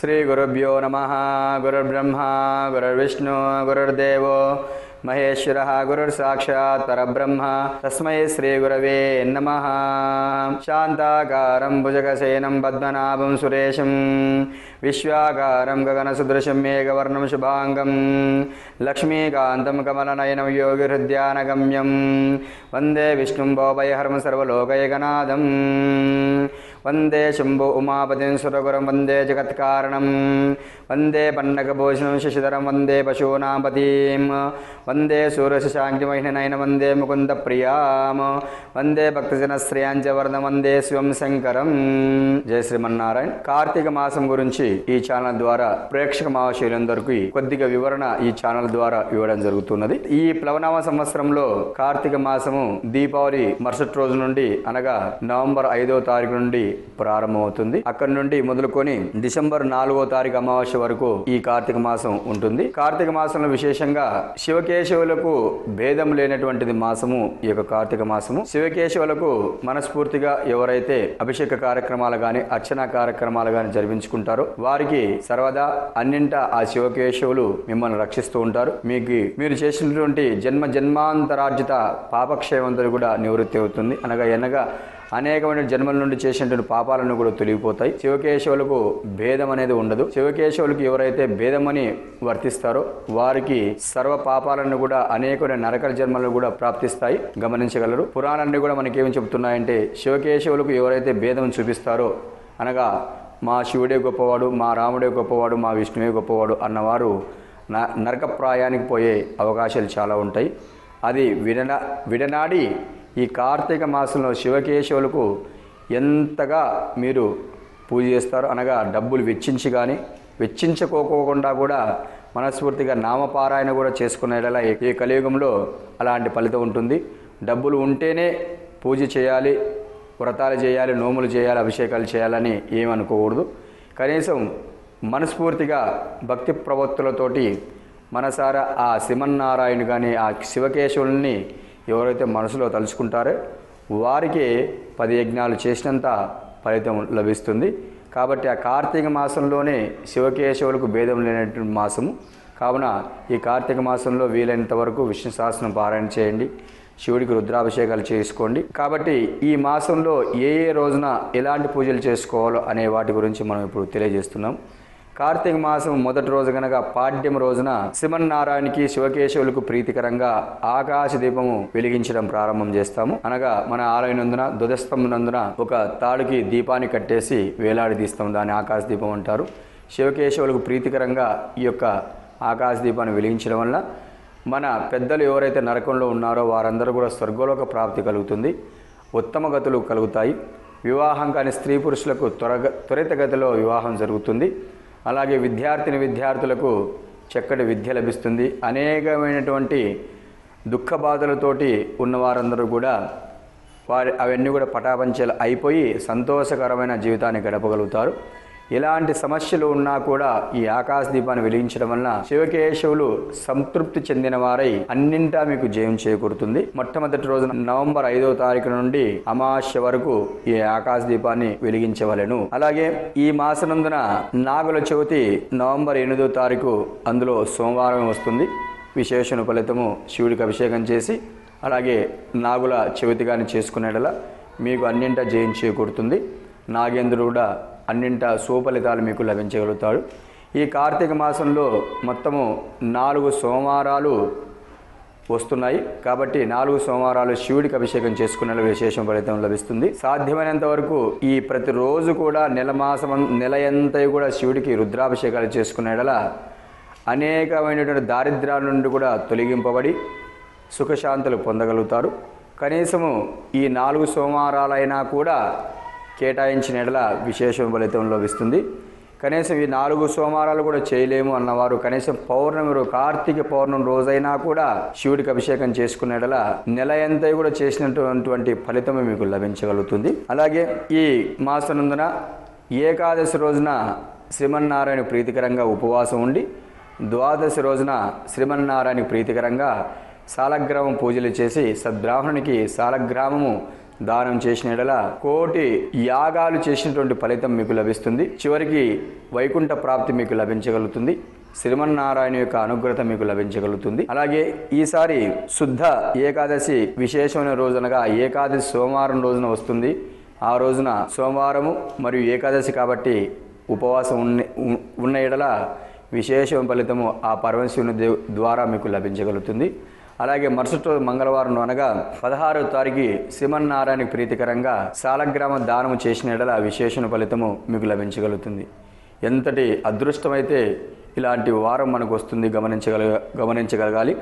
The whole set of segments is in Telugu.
श्री गुरुभ्यो नमः। गुरुर्ब्रह्मा गुरुर्विष्णु गुरुर्देवो महेश्वरः गुरुर्साक्षात् परब्रह्म तस्मै श्री गुरवे नमः। शान्ताकारं भुजगशयनं पद्मनाभं सुरेशं विश्वाकारं गगनसदृशं मेघवर्णं शुभाङ्गं लक्ष्मीकान्तं कमलनयनं योगिहृद्यानगम्यं वन्दे विष्णुं भवभयहरं सर्वलोकैकनाथं वंदे शंभो उमापतिं सुरगुरुं वंदे जगत्कारणं वंदे पन्नगभूषणं शशिधरं वंदे पशूनापतिं वंदे सूर्यशशाङ्किमहिननयनं वंदे मुकुन्दप्रियां वंदे भक्तजनश्रेयांच वरदं वंदे शिवं शंकरं। जय श्रीमన్నారాయణ। కార్తీక మాసం గురించి ఈ ఛానల్ ద్వారా ప్రేక్షక మహాశైలందరికీ కొద్దిగా వివరణ ఈ ఛానల్ ద్వారా ఇవ్వడం జరుగుతున్నది। ఈ ప్లవనామ సంవత్సరంలో కార్తీక మాసము దీపావళి మరుసటి రోజు నుండి అనగా నవంబర్ 5వ తారీఖు నుండి ప్రారంభమవుతుంది। అక్కడి నుండి మొదలుకొని డిసెంబర్ 4వ తారీఖు అమావాస్య వరకు ఈ కార్తీక మాసం ఉంటుంది। కార్తీక మాసంలో విశేషంగా శివకేశవులకు భేదం లేనటువంటిది మాసము ఈ యొక్క కార్తీక మాసము। శివకేశవులకు మనస్ఫూర్తిగా ఎవరైతే అభిషేక కార్యక్రమాలు గాని అర్చనా కార్యక్రమాలు గాని జరిపించుకుంటారో వారికి సర్వదా అన్నింటా ఆ శివకేశవులు మిమ్మల్ని రక్షిస్తూ ఉంటారు। మీరు చేసినటువంటి జన్మ జన్మాంతరార్జిత పాపక్షయమంతా కూడా నివృత్తి అవుతుంది। అనగా ఎనగా అనేకమైన జన్మల నుండి చేసినటువంటి పాపాలను కూడా తొలగిపోతాయి। శివకేశవులకు భేదం అనేది ఉండదు। శివకేశవులకు ఎవరైతే భేదమని వర్తిస్తారో వారికి సర్వ పాపాలను కూడా అనేకమైన నరక జన్మలను కూడా ప్రాప్తిస్తాయి, గమనించగలరు। పురాణాన్ని కూడా మనకేమి చెబుతున్నాయంటే శివకేశవులకు ఎవరైతే భేదం చూపిస్తారో అనగా మా శివుడే గొప్పవాడు, మా రాముడే గొప్పవాడు, మా విష్ణువే గొప్పవాడు అన్నవారు నరకప్రాయానికి పోయే అవకాశాలు చాలా ఉంటాయి। అది విడనాడి ఈ కార్తీక మాసంలో శివకేశవులకు ఎంతగా మీరు పూజ చేస్తారు అనగా డబ్బులు వెచ్చించి కానీ వెచ్చించుకోకుండా కూడా మనస్ఫూర్తిగా నామపారాయణ కూడా చేసుకునేలా ఈ కలియుగంలో అలాంటి ఫలితం ఉంటుంది। డబ్బులు ఉంటేనే పూజ చేయాలి, వ్రతాలు చేయాలి, నోములు చేయాలి, అభిషేకాలు చేయాలని ఏమనుకోకూడదు। కనీసం మనస్ఫూర్తిగా భక్తి ప్రవృత్తులతోటి మనసారా ఆ శ్రీమన్నారాయణ కానీ ఆ శివకేశవుల్ని ఎవరైతే మనసులో తలుచుకుంటారో వారికి 10 యజ్ఞాలు చేసినంత ఫలితం లభిస్తుంది। కాబట్టి ఆ కార్తీక మాసంలోనే శివకేశవులకు భేదం లేనటువంటి మాసము కావున ఈ కార్తీక మాసంలో వీలైనంత వరకు విష్ణు సహస్రనామ పారాయణ చేయండి, శివుడికి రుద్రాభిషేకాలు చేసుకోండి। కాబట్టి ఈ మాసంలో ఏ ఏ రోజున ఎలాంటి పూజలు చేసుకోవాలో అనే వాటి గురించి మనం ఇప్పుడు తెలియజేస్తున్నాం। కార్తీక మాసం మొదటి రోజు గనక పాడ్యం రోజున శ్రీమన్నారాయణకి శివకేశవులకు ప్రీతికరంగా ఆకాశ దీపము వెలిగించడం ప్రారంభం చేస్తాము। అనగా మన ఆలయం నందున ధ్వజస్తంభం నందున ఒక తాడుకి దీపాన్ని కట్టేసి వేలాడదీస్తాము, దాన్ని ఆకాశ దీపం అంటారు। శివకేశవులకు ప్రీతికరంగా ఈ యొక్క ఆకాశ దీపాన్ని వెలిగించడం వల్ల మన పెద్దలు ఎవరైతే నరకంలో ఉన్నారో వారందరూ కూడా స్వర్గలోక ప్రాప్తి కలుగుతుంది, ఉత్తమ గతులు కలుగుతాయి। వివాహం కాని స్త్రీ పురుషులకు త్వరితగతిలో వివాహం జరుగుతుంది। అలాగే విద్యార్థులకు చక్కటి విద్య లభిస్తుంది। అనేకమైనటువంటి దుఃఖ బాధలతోటి ఉన్నవారందరూ కూడా వారి అవన్నీ కూడా పటాపంచలు అయిపోయి సంతోషకరమైన జీవితాన్ని గడపగలుగుతారు। ఇలాంటి సమస్యలు ఉన్నా కూడా ఈ ఆకాశ దీపాన్ని వెలిగించడం వల్ల శివకేశవులు సంతృప్తి చెందిన వారై అన్నింటా మీకు జయం చేకూరుతుంది। మొట్టమొదటి రోజు నవంబర్ 5వ తారీఖు నుండి అమావాస్య వరకు ఈ ఆకాశ దీపాన్ని వెలిగించవలెను। అలాగే ఈ మాసనందున నాగుల చవితి నవంబర్ 8వ తారీఖు, అందులో సోమవారం వస్తుంది। విశేషణ ఫలితము శివుడికి అభిషేకం చేసి అలాగే నాగుల చవితి కానీ చేసుకునేలా మీకు అన్నింటా జయం చేకూరుతుంది। నాగేంద్రుడు కూడా అన్నింట సుఫలితాలు మీకు లభించగలుగుతాడు। ఈ కార్తీక మాసంలో మొత్తము 4 సోమవారాలు వస్తున్నాయి కాబట్టి 4 సోమవారాలు శివుడికి అభిషేకం చేసుకునే విశేషం ఫలితం లభిస్తుంది। సాధ్యమైనంత వరకు ఈ ప్రతిరోజు కూడా నెల ఎంతయు కూడా శివుడికి రుద్రాభిషేకాలు చేసుకునేలా అనేకమైనటువంటి దారిద్ర్యాల నుండి కూడా తొలగింపబడి సుఖశాంతులు పొందగలుగుతారు। కనీసము ఈ 4 సోమవారాలైనా కూడా కేటాయించిన ఎడల విశేష ఫలితం లభిస్తుంది। కనీసం ఈ 4 సోమవారాలు కూడా చేయలేము అన్నవారు కనీసం పౌర్ణమి రోజు కార్తీక పౌర్ణమి రోజైనా కూడా శివుడికి అభిషేకం చేసుకునే ఎడల నెల ఎంతయు కూడా చేసినటువంటి ఫలితం మీకు లభించగలుగుతుంది। అలాగే ఈ మాసనందున ఏకాదశి రోజున శ్రీమన్నారాయణ ప్రీతికరంగా ఉపవాసం ఉండి, ద్వాదశి రోజున శ్రీమన్నారాయణ ప్రీతికరంగా సాలగ్రామ పూజలు చేసి సద్బ్రాహ్మణునికి సాలగ్రామము దానం చేసిన ఎడల కోటి యాగాలు చేసినటువంటి ఫలితం మీకు లభిస్తుంది. చివరికి వైకుంఠ ప్రాప్తి మీకు లభించగలుగుతుంది. శ్రీమన్నారాయణ యొక్క అనుగ్రహం మీకు లభించగలుగుతుంది. అలాగే ఈసారి శుద్ధ ఏకాదశి విశేషమైన రోజునగా ఏకాదశి సోమవారం రోజున వస్తుంది. ఆ రోజున సోమవారము మరియు ఏకాదశి కాబట్టి ఉపవాసం ఉన్న ఎడల విశేషమైన ఫలితము ఆ పరమశివుని ద్వారా మీకు లభించగలుగుతుంది. అలాగే మరుసటి రోజు మంగళవారం అనగా 16వ తారీఖు శ్రీమన్నారాయణ ప్రీతికరంగా సాలగ్రామ దానము చేసిన ఎడల విశేషణ ఫలితము మీకు లభించగలుగుతుంది. ఎంతటి అదృష్టమైతే ఇలాంటి వారం మనకు వస్తుంది గమనించగలగాలి.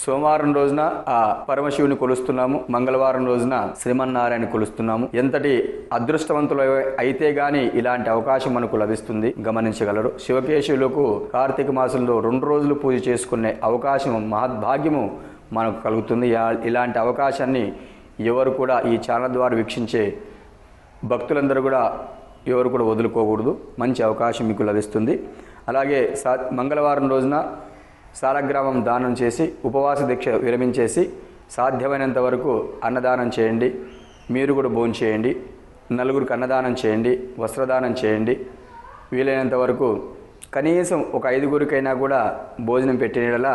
సోమవారం రోజున ఆ పరమశివుని కొలుస్తున్నాము, మంగళవారం రోజున శ్రీమన్నారాయణ కొలుస్తున్నాము. ఎంతటి అదృష్టవంతులు అయితే గాని ఇలాంటి అవకాశం మనకు లభిస్తుంది గమనించగలరు. శివకేశవులకు కార్తీక మాసంలో 2 రోజులు పూజ చేసుకునే అవకాశం మహద్భాగ్యము మనకు కలుగుతుంది. ఇలాంటి అవకాశాన్ని ఎవరు కూడా ఈ ఛానల్ ద్వారా వీక్షించే భక్తులందరూ కూడా ఎవరు కూడా వదులుకోకూడదు. మంచి అవకాశం మీకు లభిస్తుంది. అలాగే మంగళవారం రోజున సాలగ్రామం దానం చేసి ఉపవాస దీక్ష విరమించేసి సాధ్యమైనంత వరకు అన్నదానం చేయండి. మీరు కూడా భోజనం చేయండి, నలుగురికి అన్నదానం చేయండి, వస్త్రదానం చేయండి. వీలైనంత వరకు కనీసం ఒక 5గురికైనా కూడా భోజనం పెట్టినలా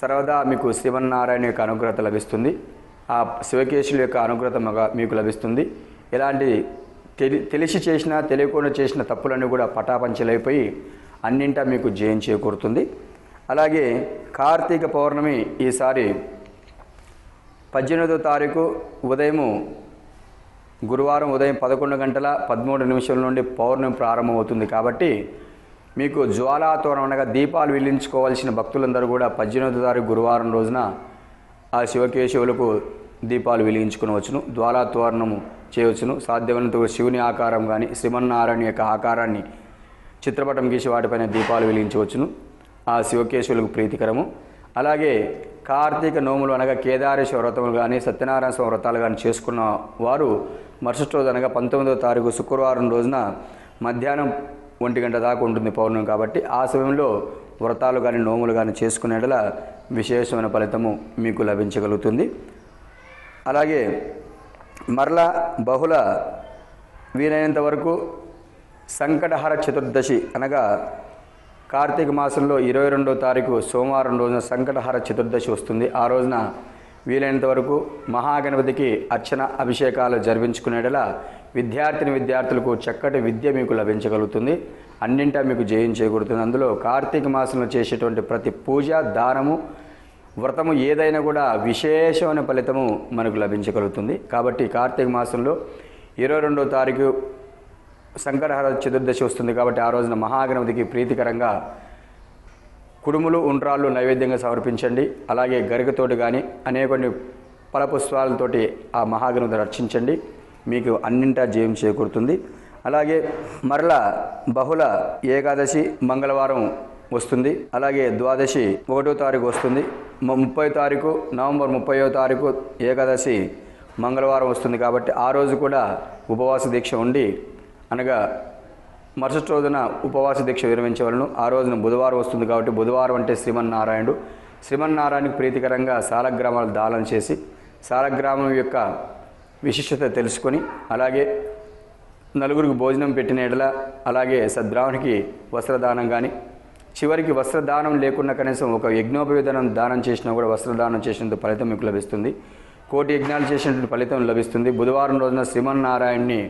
సర్వదా మీకు శ్రీమన్నారాయణ యొక్క అనుగ్రహత లభిస్తుంది. ఆ శివకేశుల యొక్క అనుగ్రహత మీకు లభిస్తుంది. ఇలాంటి తెలిసి చేసిన తెలియకుండా చేసిన తప్పులన్నీ కూడా పటాపంచలైపోయి అన్నింటా మీకు జయం చేకూరుతుంది. అలాగే కార్తీక పౌర్ణమి ఈసారి 18వ తారీఖు ఉదయము గురువారం ఉదయం 11:13 నుండి పౌర్ణమి ప్రారంభమవుతుంది. కాబట్టి మీకు జ్వాలాతోరణం అనగా దీపాలు వెలిగించుకోవాల్సిన భక్తులందరూ కూడా 18వ తారీఖు గురువారం రోజున ఆ శివకేశవులకు దీపాలు వెలిగించుకునవచ్చును, జ్వాలాతోరణము చేయవచ్చును. సాధ్యమైనంత శివుని ఆకారం కానీ శ్రీమన్నారాయణ యొక్క ఆకారాన్ని చిత్రపటం గీసి వాటిపైన దీపాలు వెలిగించవచ్చును. ఆ శివకేశవులకు ప్రీతికరము. అలాగే కార్తీక నోములు అనగా కేదారేశ్వర వ్రతములు కానీ సత్యనారాయణ స్వామి వ్రతాలు కానీ చేసుకున్న వారు మరుసటి రోజు అనగా 19వ తారీఖు శుక్రవారం రోజున మధ్యాహ్నం 1 గంట దాకా ఉంటుంది పౌర్ణమి. కాబట్టి ఆ సమయంలో వ్రతాలు కానీ నోములు కానీ చేసుకునేటల విశేషమైన ఫలితము మీకు లభించగలుగుతుంది. అలాగే మరలా వీలైనంత వరకు సంకటహర చతుర్దశి అనగా కార్తీక మాసంలో 22వ తారీఖు సోమవారం రోజున సంకటహార చతుర్దశి వస్తుంది. ఆ రోజున వీలైనంత వరకు మహాగణపతికి అర్చన అభిషేకాలు జరిపించుకునేలా విద్యార్థులకు చక్కటి విద్య మీకు లభించగలుగుతుంది. అన్నింటా మీకు జయం చేకూరుతుంది. అందులో కార్తీక మాసంలో చేసేటువంటి ప్రతి పూజ, దానము, వ్రతము ఏదైనా కూడా విశేషమైన ఫలితము మనకు లభించగలుగుతుంది. కాబట్టి కార్తీక మాసంలో 22వ తారీఖు సంకటహర చతుర్దశి వస్తుంది. కాబట్టి ఆ రోజున మహాగణపతికి ప్రీతికరంగా కుడుములు, ఉండ్రాళ్ళు నైవేద్యంగా సమర్పించండి. అలాగే గరికతోటి కానీ అనేక ఫలపుష్పాలతోటి ఆ మహాగణపతిని రక్షించండి. మీకు అన్నింటా జయం చేకూరుతుంది. అలాగే మరలా బహుళ ఏకాదశి మంగళవారం వస్తుంది. అలాగే ద్వాదశి 1వ తారీఖు వస్తుంది. 30వ తారీఖు నవంబర్ 30వ తారీఖు ఏకాదశి మంగళవారం వస్తుంది. కాబట్టి ఆ రోజు కూడా ఉపవాస దీక్ష ఉండి అనగా మరుసటి రోజున ఉపవాస దీక్ష విరమించవలను. ఆ రోజున బుధవారం వస్తుంది. కాబట్టి బుధవారం అంటే శ్రీమన్నారాయణుడు. శ్రీమన్నారాయణకు ప్రీతికరంగా సాలగ్రామాలు దానం చేసి సాలగ్రామం యొక్క విశిష్టత తెలుసుకొని అలాగే నలుగురికి భోజనం పెట్టిన ఎడల అలాగే సద్బ్రాహ్మణికి వస్త్రదానం కానీ చివరికి వస్త్రదానం లేకుండా కనీసం ఒక యజ్ఞోపవేదనం దానం చేసినా కూడా వస్త్రదానం చేసినంత ఫలితం మీకు లభిస్తుంది. కోటి యజ్ఞాలు చేసినటువంటి ఫలితం లభిస్తుంది. బుధవారం రోజున శ్రీమన్నారాయణ్ణి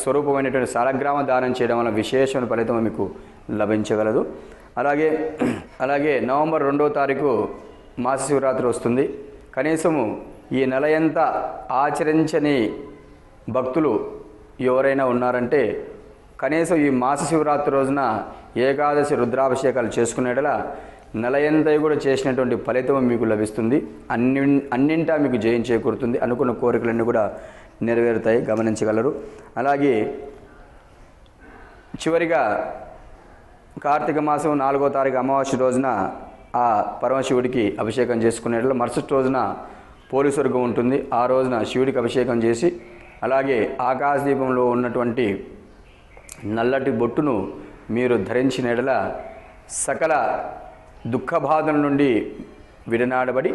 స్వరూపమైనటువంటి సాలగ్రామ దానం చేయడం వల్ల విశేషమైన ఫలితం మీకు లభించగలదు. అలాగే నవంబర్ 2వ తారీఖు మాస శివరాత్రి వస్తుంది. కనీసము ఈ నెల ఎంత ఆచరించని భక్తులు ఎవరైనా ఉన్నారంటే కనీసం ఈ మాస శివరాత్రి రోజున ఏకాదశి రుద్రాభిషేకాలు చేసుకునేటలా నెల ఎంత కూడా చేసినటువంటి ఫలితం మీకు లభిస్తుంది. అన్నింటా మీకు జయం చేకూరుతుంది. అనుకున్న కోరికలన్నీ కూడా నెరవేరుతాయి గమనించగలరు. అలాగే చివరిగా కార్తీక మాసం 4వ తారీఖు అమావాస్య రోజున ఆ పరమశివుడికి అభిషేకం చేసుకునేటట్లు మరుసటి రోజున పోలీస్వర్గం ఉంటుంది. ఆ రోజున శివుడికి అభిషేకం చేసి అలాగే ఆకాశదీపంలో ఉన్నటువంటి నల్లటి బొట్టును మీరు ధరించిన ఎడల సకల దుఃఖ బాధల నుండి విడనాడబడి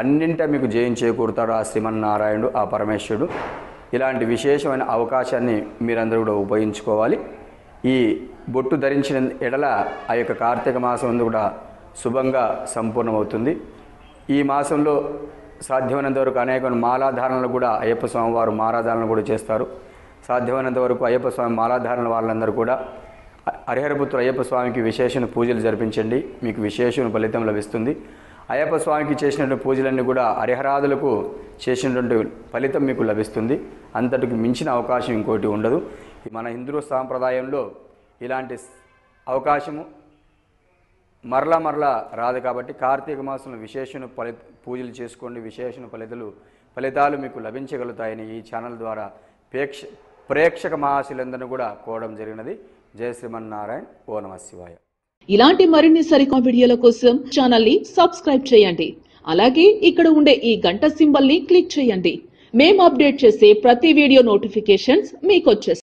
అన్నింట మీకు జయం చేకూరుతాడు ఆ శ్రీమన్నారాయణుడు ఆ పరమేశ్వరుడు। ఇలాంటి విశేషమైన అవకాశాన్ని మీరందరూ కూడా ఉపయోగించుకోవాలి। ఈ బొట్టు ధరించిన ఎడల ఆ యొక్క కార్తీక మాసం అందు కూడా శుభంగా సంపూర్ణమవుతుంది। ఈ మాసంలో సాధ్యమైనంత వరకు అనేక మాలాధారణలు కూడా అయ్యప్ప స్వామి వారు మాలాధారణలు కూడా చేస్తారు। సాధ్యమైనంత వరకు అయ్యప్ప స్వామి మాలాధారణ వాళ్ళందరూ కూడా హరిహరపుత్ర అయ్యప్ప స్వామికి విశేషణ పూజలు జరిపించండి, మీకు విశేషణ ఫలితం లభిస్తుంది। అయ్యప్ప స్వామికి చేసినటువంటి పూజలన్నీ కూడా హరిహరాదులకు చేసినటువంటి ఫలితం మీకు లభిస్తుంది। అంతటికి మించిన అవకాశం ఇంకోటి ఉండదు। మన హిందూ సాంప్రదాయంలో ఇలాంటి అవకాశము మరలా మరలా రాదు కాబట్టి కార్తీక మాసంలో విశేషణ పూజలు చేసుకోండి, విశేషణ ఫలితాలు మీకు లభించగలుగుతాయని ఈ ఛానల్ ద్వారా ప్రేక్షక మహాశులందరినీ కూడా కోరడం జరిగినది। జయ శ్రీమన్నారాయణ, ఓ నమ శివాయ। ఇలాంటి మరిన్ని సరికొత్త వీడియోల కోసం ఛానల్ ని సబ్స్క్రైబ్ చేయండి, అలాగే ఇక్కడ ఉండే ఈ గంట సింబల్ ని క్లిక్ చేయండి। మేము అప్డేట్ చేసే ప్రతి వీడియో నోటిఫికేషన్స్ మీకు వచ్చేస్తాయి।